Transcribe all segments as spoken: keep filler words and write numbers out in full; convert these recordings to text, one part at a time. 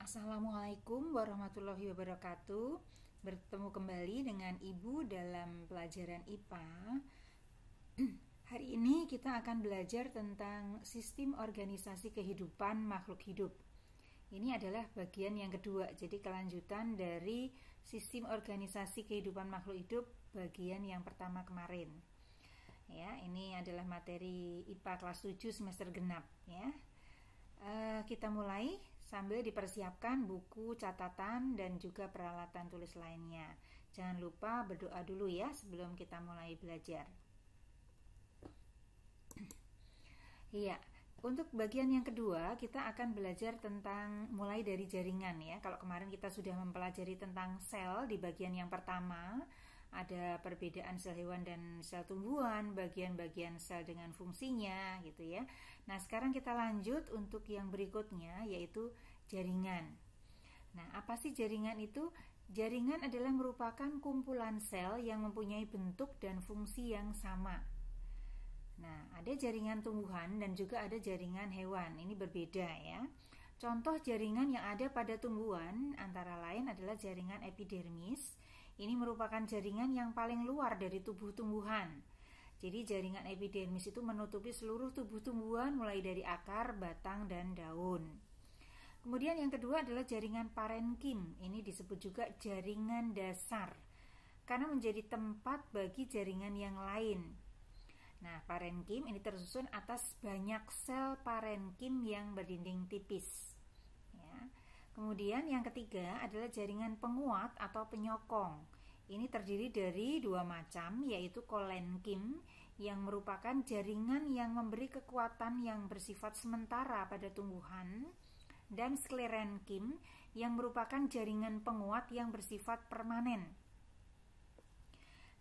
Assalamualaikum warahmatullahi wabarakatuh. Bertemu kembali dengan Ibu dalam pelajaran I P A. Hari ini kita akan belajar tentang sistem organisasi kehidupan makhluk hidup. Ini adalah bagian yang kedua, jadi kelanjutan dari sistem organisasi kehidupan makhluk hidup bagian yang pertama kemarin. Ya, ini adalah materi I P A kelas tujuh semester genap ya. E, kita mulai sambil dipersiapkan buku catatan dan juga peralatan tulis lainnya. Jangan lupa berdoa dulu ya sebelum kita mulai belajar. Iya, untuk bagian yang kedua kita akan belajar tentang mulai dari jaringan ya. Kalau kemarin kita sudah mempelajari tentang sel di bagian yang pertama, ada perbedaan sel hewan dan sel tumbuhan, bagian-bagian sel dengan fungsinya gitu ya. Nah, sekarang kita lanjut untuk yang berikutnya, yaitu jaringan. Nah, apa sih jaringan itu? Jaringan adalah merupakan kumpulan sel yang mempunyai bentuk dan fungsi yang sama. Nah, ada jaringan tumbuhan dan juga ada jaringan hewan. Ini berbeda ya. Contoh jaringan yang ada pada tumbuhan antara lain adalah jaringan epidermis. Ini merupakan jaringan yang paling luar dari tubuh tumbuhan. Jadi jaringan epidermis itu menutupi seluruh tubuh tumbuhan mulai dari akar, batang, dan daun. Kemudian yang kedua adalah jaringan parenkim. Ini disebut juga jaringan dasar karena menjadi tempat bagi jaringan yang lain. Nah, parenkim ini tersusun atas banyak sel parenkim yang berdinding tipis. Ya. Kemudian yang ketiga adalah jaringan penguat atau penyokong. Ini terdiri dari dua macam, yaitu kolenkim yang merupakan jaringan yang memberi kekuatan yang bersifat sementara pada tumbuhan, dan sklerenkim yang merupakan jaringan penguat yang bersifat permanen.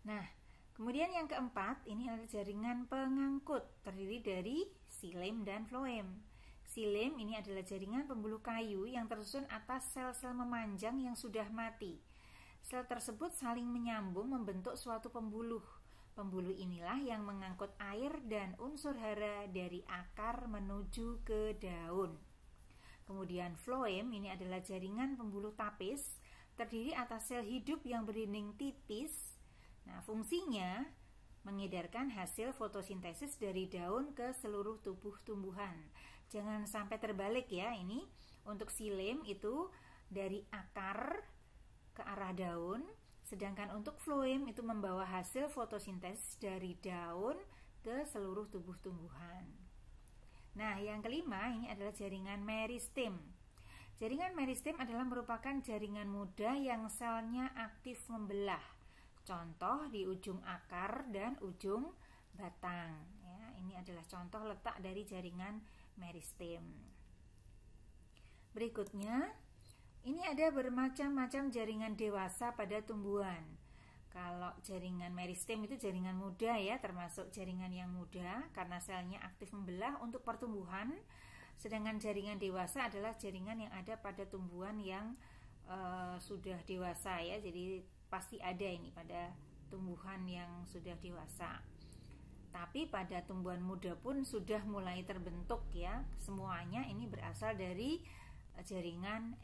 Nah, kemudian yang keempat ini adalah jaringan pengangkut, terdiri dari silem dan floem. Silem ini adalah jaringan pembuluh kayu yang tersusun atas sel-sel memanjang yang sudah mati. Sel tersebut saling menyambung membentuk suatu pembuluh. Pembuluh inilah yang mengangkut air dan unsur hara dari akar menuju ke daun. Kemudian floem ini adalah jaringan pembuluh tapis, terdiri atas sel hidup yang berdinding tipis. Nah, fungsinya mengedarkan hasil fotosintesis dari daun ke seluruh tubuh tumbuhan. Jangan sampai terbalik ya, ini untuk silem itu dari akar ke arah daun, sedangkan untuk floem itu membawa hasil fotosintesis dari daun ke seluruh tubuh tumbuhan. Nah, yang kelima ini adalah jaringan meristem. Jaringan meristem adalah merupakan jaringan muda yang selnya aktif membelah. Contoh di ujung akar dan ujung batang ya, ini adalah contoh letak dari jaringan meristem. Berikutnya ini ada bermacam-macam jaringan dewasa pada tumbuhan. Kalau jaringan meristem itu jaringan muda ya, termasuk jaringan yang muda karena selnya aktif membelah untuk pertumbuhan. Sedangkan jaringan dewasa adalah jaringan yang ada pada tumbuhan yang uh, sudah dewasa ya, jadi pasti ada ini pada tumbuhan yang sudah dewasa. Tapi pada tumbuhan muda pun sudah mulai terbentuk ya. Semuanya ini berasal dari jaringan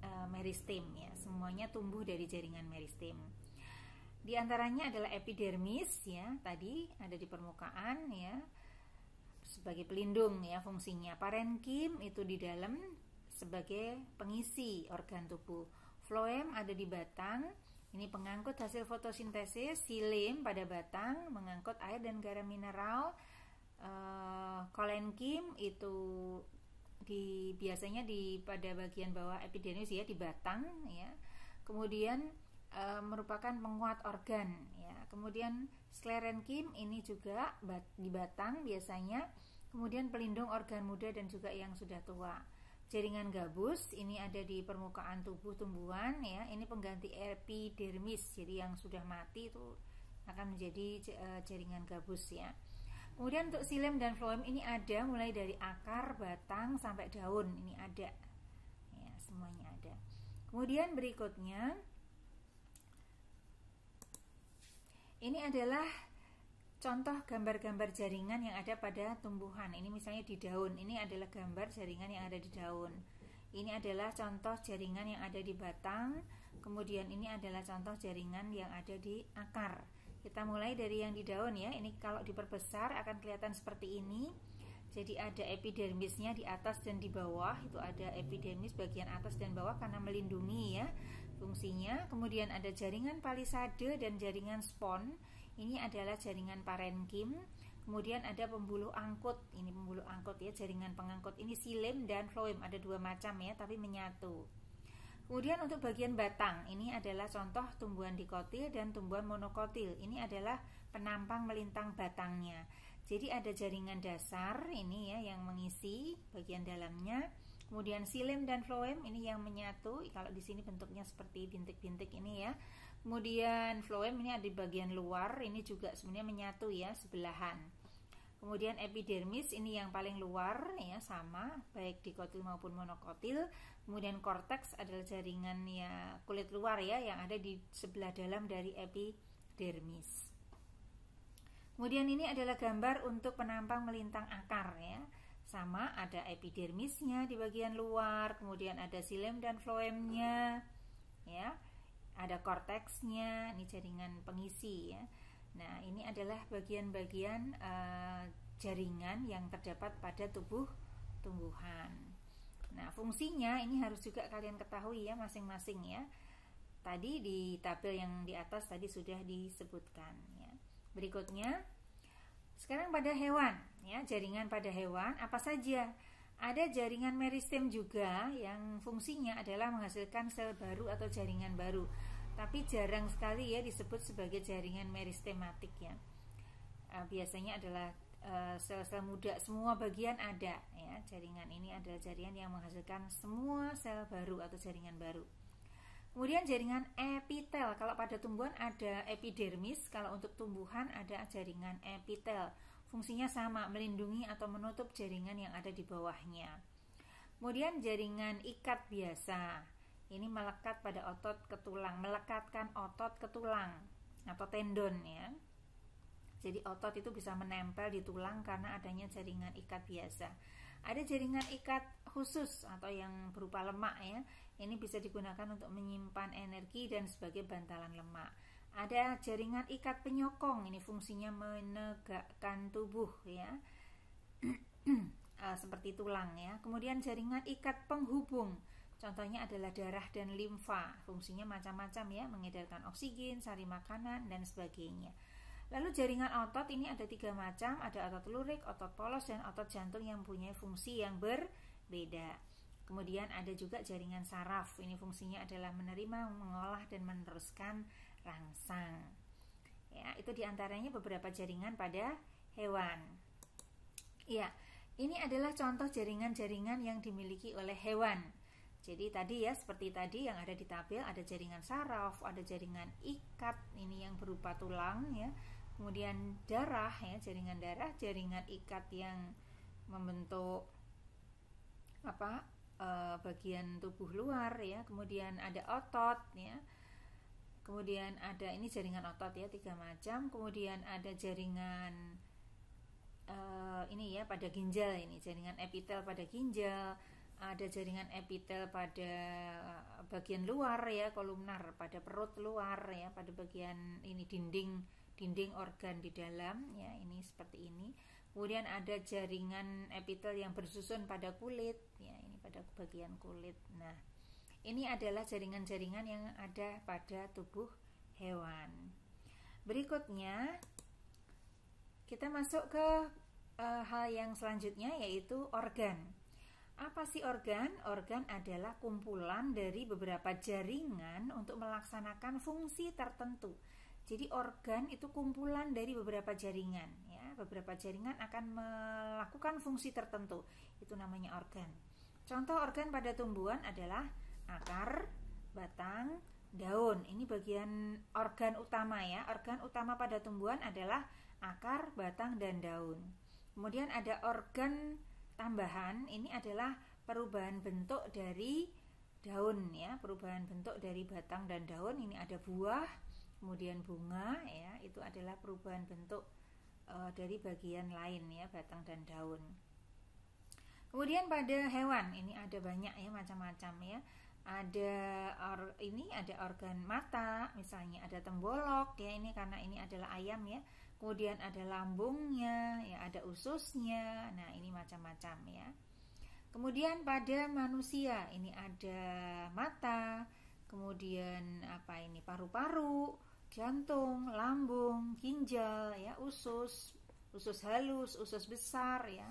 e, meristem ya. Semuanya tumbuh dari jaringan meristem. Di antaranya adalah epidermis ya. Tadi ada di permukaan ya. Sebagai pelindung ya fungsinya. Parenkim itu di dalam sebagai pengisi organ tubuh. Floem ada di batang. Ini pengangkut hasil fotosintesis, silem pada batang, mengangkut air dan garam mineral. E, kolenkim itu di, biasanya di pada bagian bawah epidermis ya, di batang ya. Kemudian e, merupakan penguat organ ya. Kemudian sklerenkim ini juga bat, di batang biasanya. Kemudian pelindung organ muda dan juga yang sudah tua. Jaringan gabus ini ada di permukaan tubuh tumbuhan ya. Ini pengganti epidermis. Jadi yang sudah mati itu akan menjadi jaringan gabus ya. Kemudian untuk silem dan floem ini ada mulai dari akar, batang sampai daun. Ini ada ya, semuanya ada. Kemudian berikutnya ini adalah contoh gambar-gambar jaringan yang ada pada tumbuhan. Ini misalnya di daun. Ini adalah gambar jaringan yang ada di daun. Ini adalah contoh jaringan yang ada di batang, kemudian ini adalah contoh jaringan yang ada di akar. Kita mulai dari yang di daun ya. Ini kalau diperbesar akan kelihatan seperti ini. Jadi ada epidermisnya di atas dan di bawah. Itu ada epidermis bagian atas dan bawah karena melindungi ya fungsinya. Kemudian ada jaringan palisade dan jaringan spon. Ini adalah jaringan parenkim. Kemudian ada pembuluh angkut. Ini pembuluh angkut ya, jaringan pengangkut. Ini silem dan floem, ada dua macam ya, tapi menyatu. Kemudian untuk bagian batang, ini adalah contoh tumbuhan dikotil dan tumbuhan monokotil. Ini adalah penampang melintang batangnya. Jadi ada jaringan dasar ini ya yang mengisi bagian dalamnya. Kemudian silem dan floem ini yang menyatu. Kalau di sini bentuknya seperti bintik-bintik ini ya. Kemudian floem ini ada di bagian luar, ini juga sebenarnya menyatu ya sebelahan. Kemudian epidermis ini yang paling luar ya, sama baik dikotil maupun monokotil. Kemudian korteks adalah jaringan ya kulit luar ya yang ada di sebelah dalam dari epidermis. Kemudian ini adalah gambar untuk penampang melintang akar ya. Sama ada epidermisnya di bagian luar, kemudian ada silem dan floemnya ya. Ada korteksnya, ini jaringan pengisi ya. Nah, ini adalah bagian-bagian e, jaringan yang terdapat pada tubuh tumbuhan. Nah, fungsinya ini harus juga kalian ketahui ya masing-masing ya. Tadi di tabel yang di atas tadi sudah disebutkan ya. Berikutnya, sekarang pada hewan ya, jaringan pada hewan apa saja? Ada jaringan meristem juga yang fungsinya adalah menghasilkan sel baru atau jaringan baru. Tapi jarang sekali ya disebut sebagai jaringan meristematik ya. Biasanya adalah sel-sel muda, semua bagian ada ya. Jaringan ini adalah jaringan yang menghasilkan semua sel baru atau jaringan baru. Kemudian jaringan epitel, kalau pada tumbuhan ada epidermis, kalau untuk tumbuhan ada jaringan epitel. Fungsinya sama, melindungi atau menutup jaringan yang ada di bawahnya. Kemudian jaringan ikat biasa. Ini melekat pada otot ke tulang, melekatkan otot ke tulang atau tendon ya. Jadi otot itu bisa menempel di tulang karena adanya jaringan ikat biasa. Ada jaringan ikat khusus atau yang berupa lemak ya. Ini bisa digunakan untuk menyimpan energi dan sebagai bantalan lemak. Ada jaringan ikat penyokong, ini fungsinya menegakkan tubuh ya. Seperti tulang ya. Kemudian jaringan ikat penghubung. Contohnya adalah darah dan limfa, fungsinya macam-macam ya, mengedarkan oksigen, sari makanan, dan sebagainya. Lalu jaringan otot ini ada tiga macam, ada otot lurik, otot polos, dan otot jantung yang punya fungsi yang berbeda. Kemudian ada juga jaringan saraf, ini fungsinya adalah menerima, mengolah, dan meneruskan rangsang. Ya, itu diantaranya beberapa jaringan pada hewan. Ya, ini adalah contoh jaringan-jaringan yang dimiliki oleh hewan. Jadi tadi ya seperti tadi yang ada di tabel, ada jaringan saraf, ada jaringan ikat ini yang berupa tulang ya. Kemudian darah ya, jaringan darah, jaringan ikat yang membentuk apa? E, bagian tubuh luar ya. Kemudian ada otot ya. Kemudian ada ini jaringan otot ya, tiga macam. Kemudian ada jaringan e, ini ya pada ginjal ini, jaringan epitel pada ginjal. Ada jaringan epitel pada bagian luar ya, kolumnar, pada perut luar ya, pada bagian ini dinding dinding organ di dalam ya, ini seperti ini. Kemudian ada jaringan epitel yang bersusun pada kulit ya, ini pada bagian kulit. Nah, ini adalah jaringan-jaringan yang ada pada tubuh hewan. Berikutnya kita masuk ke e, hal yang selanjutnya, yaitu organ. Apa sih organ? Organ adalah kumpulan dari beberapa jaringan untuk melaksanakan fungsi tertentu. Jadi organ itu kumpulan dari beberapa jaringan ya. Beberapa jaringan akan melakukan fungsi tertentu. Itu namanya organ. Contoh organ pada tumbuhan adalah akar, batang, daun. Ini bagian organ utama ya. Organ utama pada tumbuhan adalah akar, batang, dan daun. Kemudian ada organ tambahan, ini adalah perubahan bentuk dari daun ya, perubahan bentuk dari batang dan daun. Ini ada buah, kemudian bunga ya, itu adalah perubahan bentuk e, dari bagian lain ya, batang dan daun. Kemudian pada hewan, ini ada banyak ya, macam-macam ya. Ada or, ini ada organ mata, misalnya ada tembolok ya, ini karena ini adalah ayam ya. Kemudian ada lambungnya, ya ada ususnya. Nah, ini macam-macam ya. Kemudian pada manusia, ini ada mata, kemudian apa ini paru-paru, jantung, lambung, ginjal ya, usus, usus halus, usus besar ya.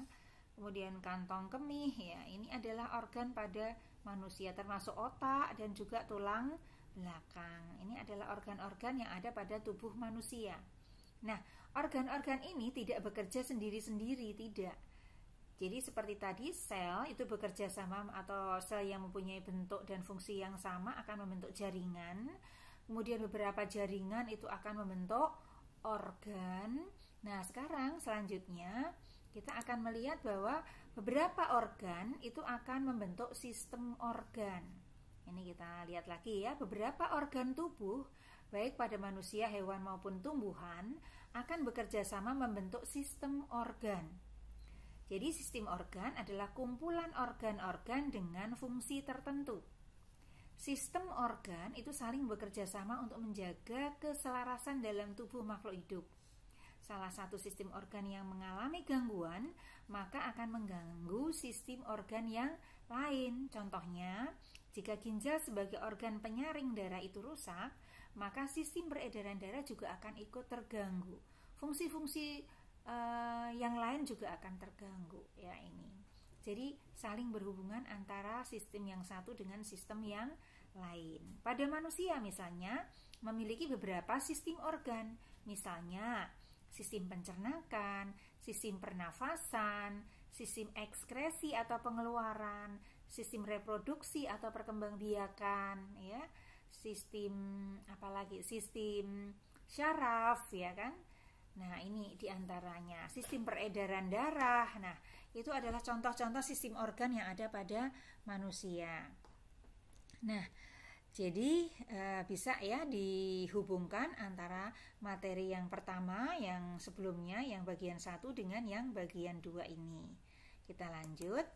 Kemudian kantong kemih ya, ini adalah organ pada manusia, termasuk otak dan juga tulang belakang. Ini adalah organ-organ yang ada pada tubuh manusia. Nah, organ-organ ini tidak bekerja sendiri-sendiri, tidak. Jadi seperti tadi sel itu bekerja sama, atau sel yang mempunyai bentuk dan fungsi yang sama akan membentuk jaringan. Kemudian beberapa jaringan itu akan membentuk organ. Nah, sekarang selanjutnya kita akan melihat bahwa beberapa organ itu akan membentuk sistem organ. Ini kita lihat lagi ya, beberapa organ tubuh baik pada manusia, hewan maupun tumbuhan akan bekerja sama membentuk sistem organ. Jadi sistem organ adalah kumpulan organ-organ dengan fungsi tertentu. Sistem organ itu saling bekerja sama untuk menjaga keselarasan dalam tubuh makhluk hidup. Salah satu sistem organ yang mengalami gangguan, maka akan mengganggu sistem organ yang lain. Contohnya, jika ginjal sebagai organ penyaring darah itu rusak, maka sistem peredaran darah juga akan ikut terganggu. Fungsi-fungsi eh, yang lain juga akan terganggu ya ini. Jadi saling berhubungan antara sistem yang satu dengan sistem yang lain. Pada manusia misalnya memiliki beberapa sistem organ, misalnya sistem pencernakan, sistem pernafasan, sistem ekskresi atau pengeluaran, sistem reproduksi atau perkembangbiakan, ya, sistem apalagi sistem syaraf, ya kan? Nah, ini diantaranya sistem peredaran darah. Nah, itu adalah contoh-contoh sistem organ yang ada pada manusia. Nah, jadi e, bisa ya dihubungkan antara materi yang pertama yang sebelumnya yang bagian satu dengan yang bagian dua ini. Kita lanjut.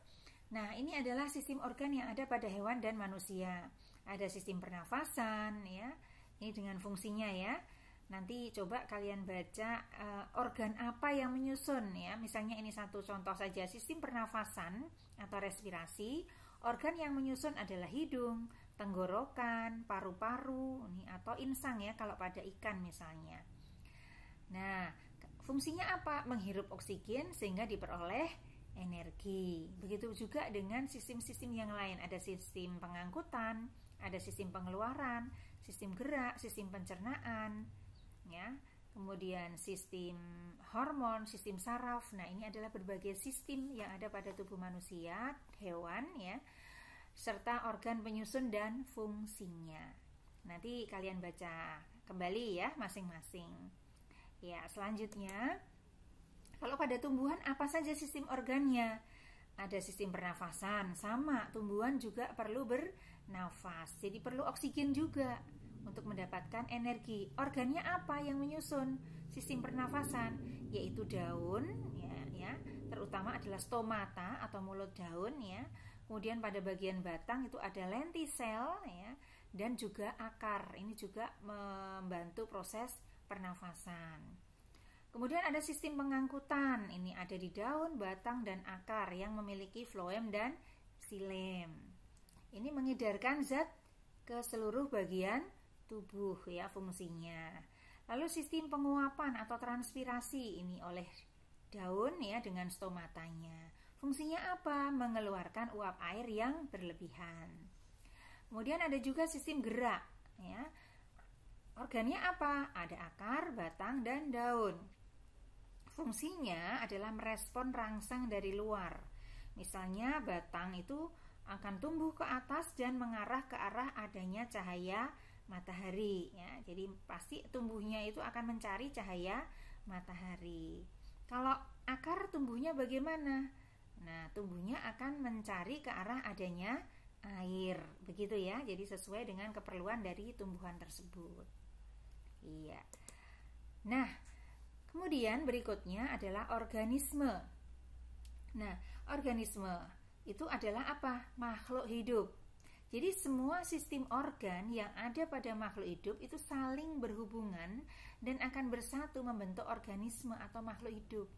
Nah, ini adalah sistem organ yang ada pada hewan dan manusia. Ada sistem pernafasan ya. Ini dengan fungsinya ya. Nanti coba kalian baca e, organ apa yang menyusun ya. Misalnya ini satu contoh saja, sistem pernafasan atau respirasi. Organ yang menyusun adalah hidung, tenggorokan, paru-paru, ini atau insang ya kalau pada ikan misalnya. Nah, fungsinya apa? Menghirup oksigen sehingga diperoleh energi. Begitu juga dengan sistem-sistem yang lain. Ada sistem pengangkutan, ada sistem pengeluaran, sistem gerak, sistem pencernaan, ya. Kemudian sistem hormon, sistem saraf. Nah, ini adalah berbagai sistem yang ada pada tubuh manusia, hewan ya, serta organ penyusun dan fungsinya. Nanti kalian baca kembali ya masing-masing. Ya, selanjutnya kalau pada tumbuhan apa saja sistem organnya? Ada sistem pernafasan, sama tumbuhan juga perlu bernafas. Jadi perlu oksigen juga untuk mendapatkan energi. Organnya apa yang menyusun sistem pernafasan? Yaitu daun ya, ya. Terutama adalah stomata atau mulut daun ya. Kemudian pada bagian batang itu ada lentisel ya, dan juga akar. Ini juga membantu proses pernafasan. Kemudian ada sistem pengangkutan. Ini ada di daun, batang, dan akar yang memiliki floem dan xilem. Ini mengedarkan zat ke seluruh bagian tubuh ya fungsinya. Lalu sistem penguapan atau transpirasi ini oleh daun ya dengan stomatanya. Fungsinya apa? Mengeluarkan uap air yang berlebihan. Kemudian ada juga sistem gerak ya. Organnya apa? Ada akar, batang, dan daun. Fungsinya adalah merespon rangsang dari luar. Misalnya batang itu akan tumbuh ke atas dan mengarah ke arah adanya cahaya matahari ya. Jadi pasti tumbuhnya itu akan mencari cahaya matahari. Kalau akar tumbuhnya bagaimana? Nah, tumbuhnya akan mencari ke arah adanya air, begitu ya. Jadi sesuai dengan keperluan dari tumbuhan tersebut. Iya. Nah, kemudian berikutnya adalah organisme. Nah, organisme itu adalah apa? Makhluk hidup. Jadi semua sistem organ yang ada pada makhluk hidup itu saling berhubungan dan akan bersatu membentuk organisme atau makhluk hidup.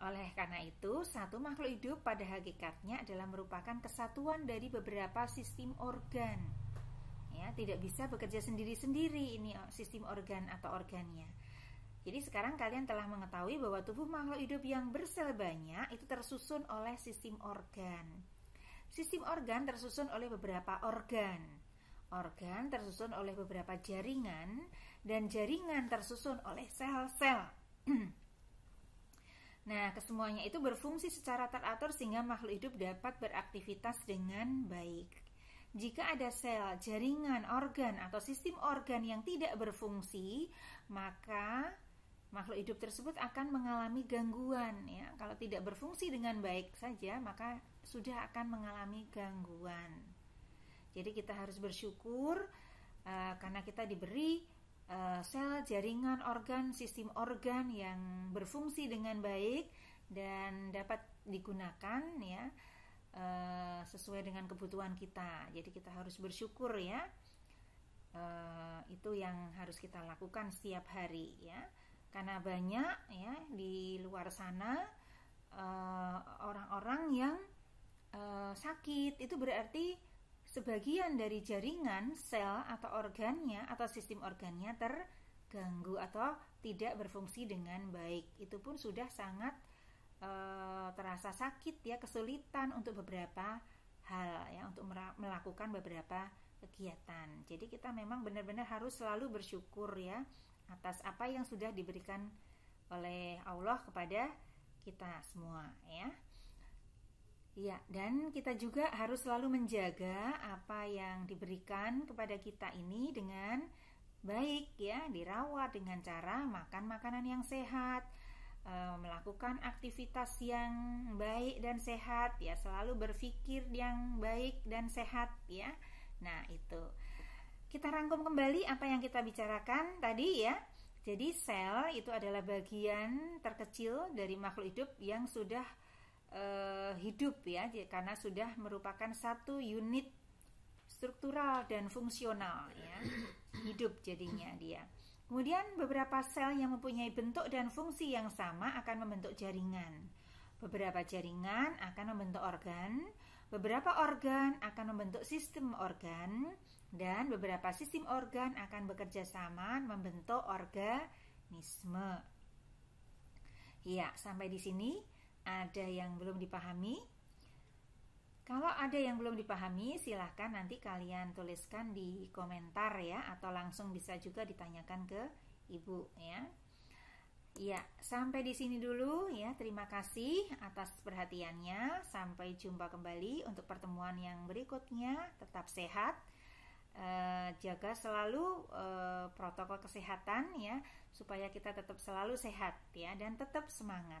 Oleh karena itu, satu makhluk hidup pada hakikatnya adalah merupakan kesatuan dari beberapa sistem organ. Ya, tidak bisa bekerja sendiri-sendiri ini sistem organ atau organnya. Jadi sekarang kalian telah mengetahui bahwa tubuh makhluk hidup yang bersel banyak itu tersusun oleh sistem organ. Sistem organ tersusun oleh beberapa organ. Organ tersusun oleh beberapa jaringan dan jaringan tersusun oleh sel-sel. Nah, kesemuanya itu berfungsi secara teratur sehingga makhluk hidup dapat beraktivitas dengan baik. Jika ada sel, jaringan, organ, atau sistem organ yang tidak berfungsi, maka makhluk hidup tersebut akan mengalami gangguan. Ya. Kalau tidak berfungsi dengan baik saja, maka sudah akan mengalami gangguan. Jadi kita harus bersyukur uh, karena kita diberi sel, jaringan, organ, sistem organ yang berfungsi dengan baik dan dapat digunakan ya sesuai dengan kebutuhan kita. Jadi kita harus bersyukur ya, itu yang harus kita lakukan setiap hari ya, karena banyak ya di luar sana orang-orang yang sakit. Itu berarti sebagian dari jaringan, sel, atau organnya, atau sistem organnya terganggu atau tidak berfungsi dengan baik. Itu pun sudah sangat e, terasa sakit ya, kesulitan untuk beberapa hal ya, untuk melakukan beberapa kegiatan. Jadi kita memang benar-benar harus selalu bersyukur ya atas apa yang sudah diberikan oleh Allah kepada kita semua ya. Ya, dan kita juga harus selalu menjaga apa yang diberikan kepada kita ini dengan baik ya, dirawat dengan cara makan makanan yang sehat, melakukan aktivitas yang baik dan sehat ya, selalu berpikir yang baik dan sehat ya. Nah, itu. Kita rangkum kembali apa yang kita bicarakan tadi ya. Jadi sel itu adalah bagian terkecil dari makhluk hidup yang sudah hidup ya, karena sudah merupakan satu unit struktural dan fungsional ya, hidup jadinya dia. Kemudian beberapa sel yang mempunyai bentuk dan fungsi yang sama akan membentuk jaringan. Beberapa jaringan akan membentuk organ, beberapa organ akan membentuk sistem organ, dan beberapa sistem organ akan bekerja sama membentuk organisme. Ya, sampai di sini ada yang belum dipahami? Kalau ada yang belum dipahami, silahkan nanti kalian tuliskan di komentar ya, atau langsung bisa juga ditanyakan ke ibu ya. Ya, sampai di sini dulu ya. Terima kasih atas perhatiannya. Sampai jumpa kembali untuk pertemuan yang berikutnya. Tetap sehat, eh, jaga selalu eh, protokol kesehatan ya, supaya kita tetap selalu sehat ya, dan tetap semangat.